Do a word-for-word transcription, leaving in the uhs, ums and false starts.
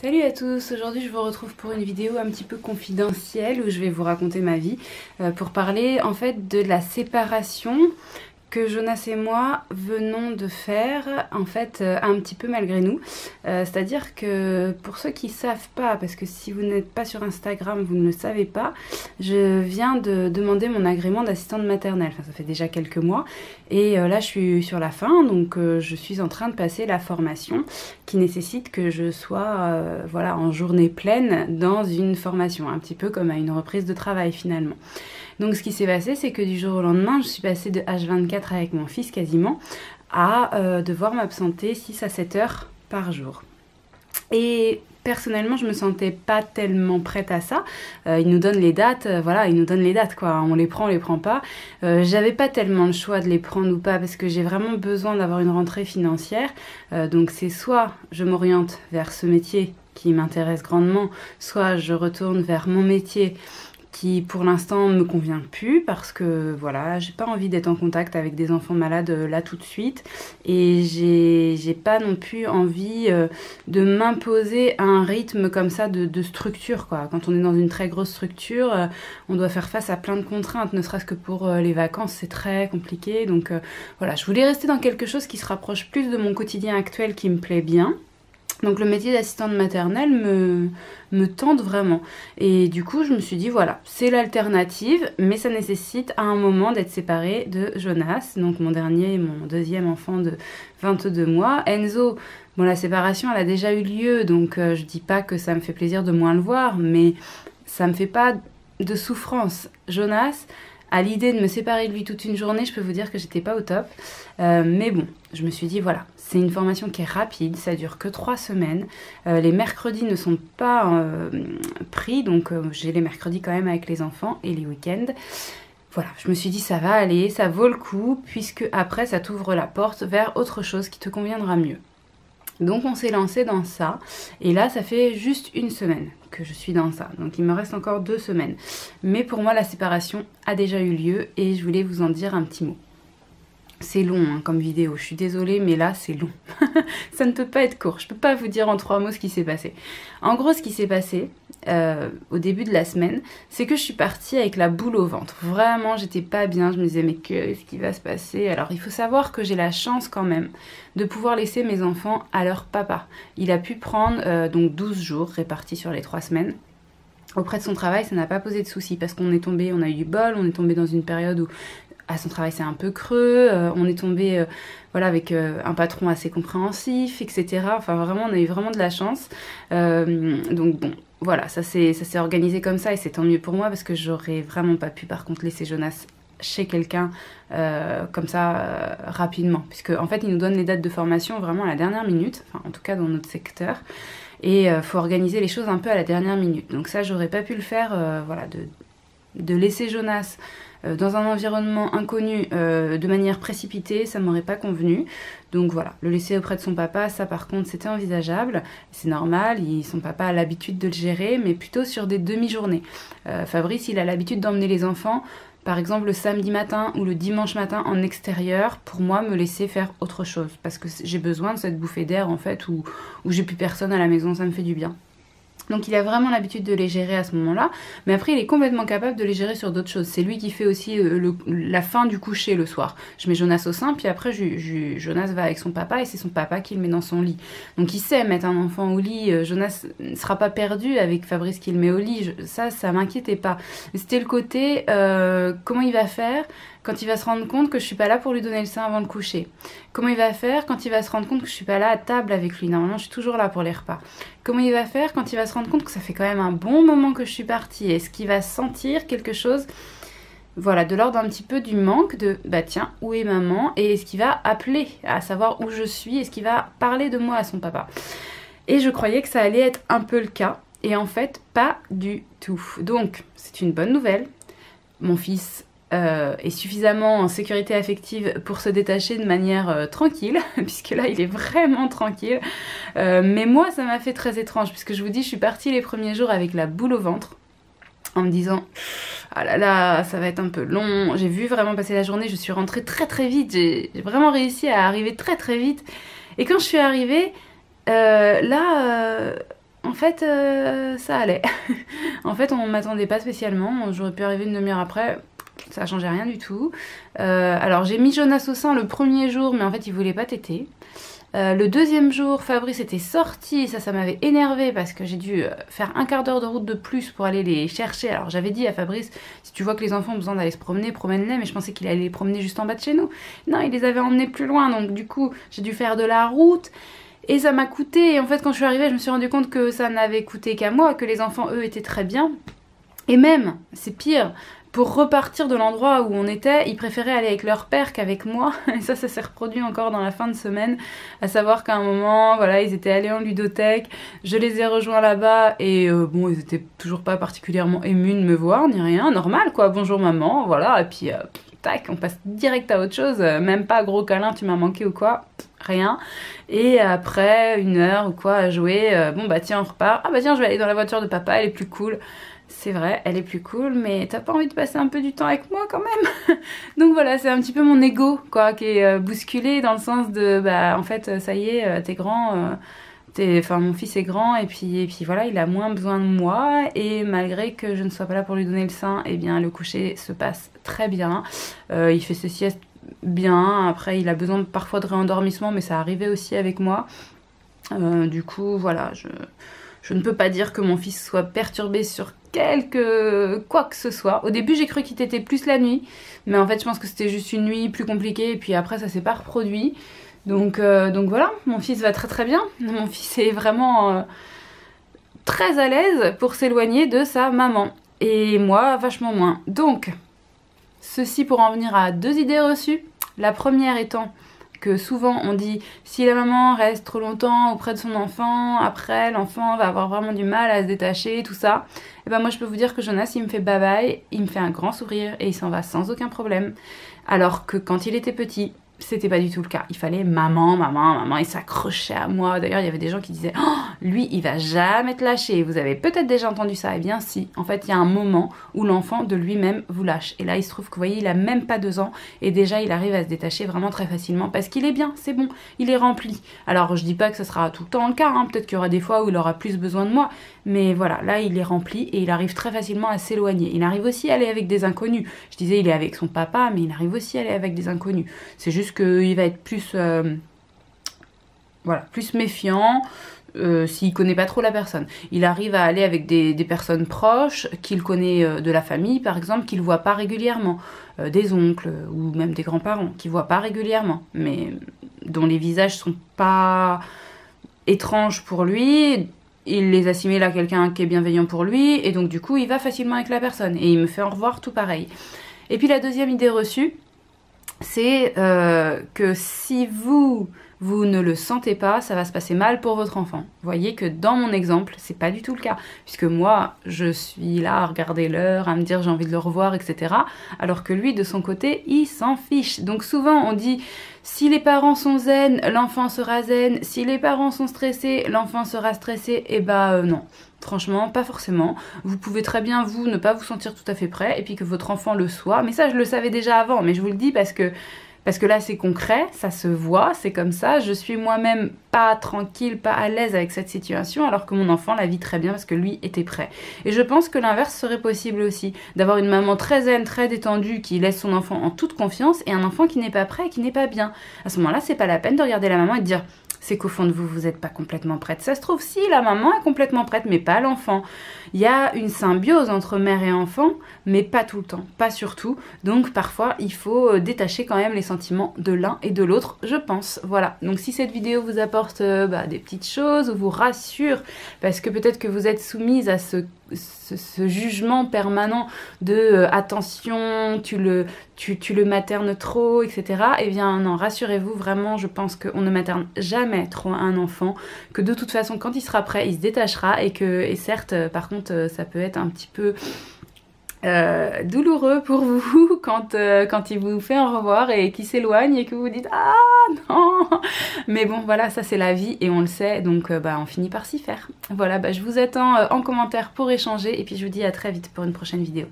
Salut à tous, aujourd'hui je vous retrouve pour une vidéo un petit peu confidentielle où je vais vous raconter ma vie euh, pour parler en fait de la séparation que Jonas et moi venons de faire en fait euh, un petit peu malgré nous. Euh, C'est-à-dire que pour ceux qui ne savent pas, parce que si vous n'êtes pas sur Instagram vous ne le savez pas, je viens de demander mon agrément d'assistante maternelle, enfin ça fait déjà quelques mois et euh, là je suis sur la fin, donc euh, je suis en train de passer la formation qui nécessite que je sois euh, voilà, en journée pleine dans une formation, un petit peu comme à une reprise de travail finalement. Donc ce qui s'est passé, c'est que du jour au lendemain, je suis passée de H vingt-quatre avec mon fils quasiment à euh, devoir m'absenter six à sept heures par jour. Et personnellement, je me sentais pas tellement prête à ça. Euh, ils nous donnent les dates, euh, voilà, ils nous donnent les dates quoi. On les prend, on les prend pas. Euh, J'avais pas tellement le choix de les prendre ou pas parce que j'ai vraiment besoin d'avoir une rentrée financière. Euh, donc c'est soit je m'oriente vers ce métier qui m'intéresse grandement, soit je retourne vers mon métier qui pour l'instant me convient plus parce que voilà, j'ai pas envie d'être en contact avec des enfants malades là tout de suite et j'ai pas non plus envie euh, de m'imposer à un rythme comme ça de, de structure quoi. Quand on est dans une très grosse structure, euh, on doit faire face à plein de contraintes, ne serait-ce que pour euh, les vacances, c'est très compliqué. Donc euh, voilà, je voulais rester dans quelque chose qui se rapproche plus de mon quotidien actuel qui me plaît bien. Donc le métier d'assistante maternelle me, me tente vraiment. Et du coup, je me suis dit, voilà, c'est l'alternative, mais ça nécessite à un moment d'être séparée de Jonas, donc mon dernier et mon deuxième enfant de vingt-deux mois. Enzo, bon, la séparation, elle a déjà eu lieu, donc euh, je dis pas que ça me fait plaisir de moins le voir, mais ça me fait pas de souffrance. Jonas, à l'idée de me séparer de lui toute une journée, je peux vous dire que j'étais pas au top. Euh, mais bon, je me suis dit, voilà, c'est une formation qui est rapide, ça dure que trois semaines. Euh, les mercredis ne sont pas euh, pris, donc euh, j'ai les mercredis quand même avec les enfants et les week-ends. Voilà, je me suis dit, ça va aller, ça vaut le coup, puisque après, ça t'ouvre la porte vers autre chose qui te conviendra mieux. Donc on s'est lancé dans ça, et là ça fait juste une semaine que je suis dans ça, donc il me reste encore deux semaines. Mais pour moi la séparation a déjà eu lieu et je voulais vous en dire un petit mot. C'est long hein, comme vidéo, je suis désolée mais là c'est long, ça ne peut pas être court, je peux pas vous dire en trois mots ce qui s'est passé. En gros ce qui s'est passé euh, au début de la semaine, c'est que je suis partie avec la boule au ventre, vraiment j'étais pas bien, je me disais mais qu'est-ce qui va se passer? Alors il faut savoir que j'ai la chance quand même de pouvoir laisser mes enfants à leur papa. Il a pu prendre euh, donc douze jours répartis sur les trois semaines. Auprès de son travail ça n'a pas posé de soucis parce qu'on est tombé, on a eu du bol, on est tombé dans une période où à son travail c'est un peu creux, euh, on est tombé euh, voilà, avec euh, un patron assez compréhensif, et cetera. Enfin vraiment, on a eu vraiment de la chance. Euh, donc bon, voilà, ça s'est organisé comme ça et c'est tant mieux pour moi parce que j'aurais vraiment pas pu par contre laisser Jonas chez quelqu'un euh, comme ça euh, rapidement. Puisque en fait, ils nous donnent les dates de formation vraiment à la dernière minute, enfin en tout cas dans notre secteur. Et il euh, faut organiser les choses un peu à la dernière minute. Donc ça, j'aurais pas pu le faire, euh, voilà, de, de laisser Jonas dans un environnement inconnu euh, de manière précipitée, ça m'aurait pas convenu. Donc voilà, le laisser auprès de son papa, ça par contre c'était envisageable, c'est normal, il, son papa a l'habitude de le gérer, mais plutôt sur des demi-journées. Euh, Fabrice, il a l'habitude d'emmener les enfants, par exemple le samedi matin ou le dimanche matin en extérieur, pour moi me laisser faire autre chose, parce que j'ai besoin de cette bouffée d'air en fait, où, où j'ai plus personne à la maison, ça me fait du bien. Donc il a vraiment l'habitude de les gérer à ce moment-là, mais après il est complètement capable de les gérer sur d'autres choses. C'est lui qui fait aussi le, la fin du coucher le soir. Je mets Jonas au sein, puis après je, je, Jonas va avec son papa et c'est son papa qui le met dans son lit. Donc il sait mettre un enfant au lit, Jonas ne sera pas perdu avec Fabrice qui le met au lit, je, ça, ça m'inquiétait pas. C'était le côté euh, comment il va faire quand il va se rendre compte que je suis pas là pour lui donner le sein avant le coucher. Comment il va faire quand il va se rendre compte que je suis pas là à table avec lui. Normalement, je suis toujours là pour les repas. Comment il va faire quand il va se rendre compte que ça fait quand même un bon moment que je suis partie. Est-ce qu'il va sentir quelque chose, voilà, de l'ordre un petit peu du manque de bah tiens, où est maman? Et est-ce qu'il va appeler à savoir où je suis? Est-ce qu'il va parler de moi à son papa? Et je croyais que ça allait être un peu le cas. Et en fait, pas du tout. Donc, c'est une bonne nouvelle. Mon fils Euh, est suffisamment en sécurité affective pour se détacher de manière euh, tranquille, puisque là il est vraiment tranquille. Euh, mais moi ça m'a fait très étrange, puisque je vous dis, je suis partie les premiers jours avec la boule au ventre, en me disant ah là là, ça va être un peu long. J'ai vu vraiment passer la journée, je suis rentrée très très vite, j'ai vraiment réussi à arriver très très vite. Et quand je suis arrivée, euh, là... Euh... En fait, euh, ça allait. En fait, on m'attendait pas spécialement. J'aurais pu arriver une demi-heure après. Ça changeait rien du tout. Euh, alors, j'ai mis Jonas au sein le premier jour, mais en fait, il voulait pas téter. Euh, le deuxième jour, Fabrice était sorti. Ça, ça m'avait énervée parce que j'ai dû faire un quart d'heure de route de plus pour aller les chercher. Alors, j'avais dit à Fabrice, si tu vois que les enfants ont besoin d'aller se promener, promène-les. Mais je pensais qu'il allait les promener juste en bas de chez nous. Non, il les avait emmenés plus loin. Donc, du coup, j'ai dû faire de la route. Et ça m'a coûté. Et en fait, quand je suis arrivée, je me suis rendu compte que ça n'avait coûté qu'à moi, que les enfants, eux, étaient très bien. Et même, c'est pire, pour repartir de l'endroit où on était, ils préféraient aller avec leur père qu'avec moi. Et ça, ça s'est reproduit encore dans la fin de semaine. À savoir qu'à un moment, voilà, ils étaient allés en ludothèque. Je les ai rejoints là-bas. Et euh, bon, ils étaient toujours pas particulièrement émus de me voir, ni rien. Normal, quoi. Bonjour, maman. Voilà. Et puis, euh, tac, on passe direct à autre chose. Même pas gros câlin, tu m'as manqué ou quoi. Rien. Et après une heure ou quoi à jouer, euh, bon bah tiens on repart, ah bah tiens je vais aller dans la voiture de papa, elle est plus cool. C'est vrai, elle est plus cool, mais t'as pas envie de passer un peu du temps avec moi quand même. Donc voilà, c'est un petit peu mon ego quoi qui est euh, bousculé dans le sens de bah en fait ça y est, euh, t'es grand, euh, t'es, enfin mon fils est grand et puis, et puis voilà il a moins besoin de moi et malgré que je ne sois pas là pour lui donner le sein, et eh bien le coucher se passe très bien, euh, il fait ses siestes bien, après il a besoin parfois de réendormissement mais ça arrivait aussi avec moi, euh, du coup voilà je, je ne peux pas dire que mon fils soit perturbé sur quelque quoi que ce soit. Au début j'ai cru qu'il tétait plus la nuit mais en fait je pense que c'était juste une nuit plus compliquée et puis après ça s'est pas reproduit donc, euh, donc voilà mon fils va très très bien, mon fils est vraiment euh, très à l'aise pour s'éloigner de sa maman et moi vachement moins donc. Ceci pour en venir à deux idées reçues. La première étant que souvent on dit si la maman reste trop longtemps auprès de son enfant, après l'enfant va avoir vraiment du mal à se détacher, tout ça. Et ben moi je peux vous dire que Jonas il me fait bye bye, il me fait un grand sourire et il s'en va sans aucun problème. Alors que quand il était petit, c'était pas du tout le cas. Il fallait maman, maman, maman, il s'accrochait à moi. D'ailleurs, il y avait des gens qui disaient oh, lui, il va jamais te lâcher. Vous avez peut-être déjà entendu ça. Eh bien, si. En fait, il y a un moment où l'enfant de lui-même vous lâche. Et là, il se trouve que, vous voyez, il a même pas deux ans. Et déjà, il arrive à se détacher vraiment très facilement parce qu'il est bien, c'est bon, il est rempli. Alors, je dis pas que ce sera tout le temps le cas. Hein. Peut-être qu'il y aura des fois où il aura plus besoin de moi. Mais voilà, là, il est rempli et il arrive très facilement à s'éloigner. Il arrive aussi à aller avec des inconnus. Je disais, il est avec son papa, mais il arrive aussi à aller avec des inconnus. C'est juste qu'il va être plus, euh, voilà, plus méfiant euh, s'il connaît pas trop la personne. Il arrive à aller avec des, des personnes proches qu'il connaît euh, de la famille, par exemple, qu'il voit pas régulièrement, euh, des oncles ou même des grands-parents qu'il voit pas régulièrement, mais dont les visages sont pas étranges pour lui. Il les assimile à quelqu'un qui est bienveillant pour lui et donc du coup il va facilement avec la personne et il me fait au revoir tout pareil. Et puis la deuxième idée reçue, c'est euh, que si vous, vous ne le sentez pas, ça va se passer mal pour votre enfant. Vous voyez que dans mon exemple, c'est pas du tout le cas. Puisque moi, je suis là à regarder l'heure, à me dire j'ai envie de le revoir, et cetera. Alors que lui, de son côté, il s'en fiche. Donc souvent, on dit si les parents sont zen, l'enfant sera zen. Si les parents sont stressés, l'enfant sera stressé. Et bah euh, non. Franchement, pas forcément. Vous pouvez très bien, vous, ne pas vous sentir tout à fait prêt et puis que votre enfant le soit. Mais ça, je le savais déjà avant, mais je vous le dis parce que, parce que là, c'est concret, ça se voit, c'est comme ça. Je suis moi-même pas tranquille, pas à l'aise avec cette situation alors que mon enfant la vit très bien parce que lui était prêt. Et je pense que l'inverse serait possible aussi, d'avoir une maman très zen, très détendue qui laisse son enfant en toute confiance et un enfant qui n'est pas prêt et qui n'est pas bien. À ce moment-là, c'est pas la peine de regarder la maman et de dire c'est qu'au fond de vous, vous n'êtes pas complètement prête. Ça se trouve, si, la maman est complètement prête, mais pas l'enfant. Il y a une symbiose entre mère et enfant, mais pas tout le temps, pas surtout. Donc, parfois, il faut détacher quand même les sentiments de l'un et de l'autre, je pense. Voilà. Donc, si cette vidéo vous apporte bah, des petites choses, vous rassure, parce que peut-être que vous êtes soumise à ce, ce, ce jugement permanent de euh, « attention, tu le, tu, tu le maternes trop, et cetera » Eh bien, non, rassurez-vous, vraiment, je pense qu'on ne materne jamais trop un enfant, que de toute façon quand il sera prêt il se détachera et que et certes par contre ça peut être un petit peu euh, douloureux pour vous quand, euh, quand il vous fait un revoir et qu'il s'éloigne et que vous vous dites ah non mais bon voilà ça c'est la vie et on le sait donc euh, bah on finit par s'y faire. Voilà bah je vous attends en commentaire pour échanger et puis je vous dis à très vite pour une prochaine vidéo.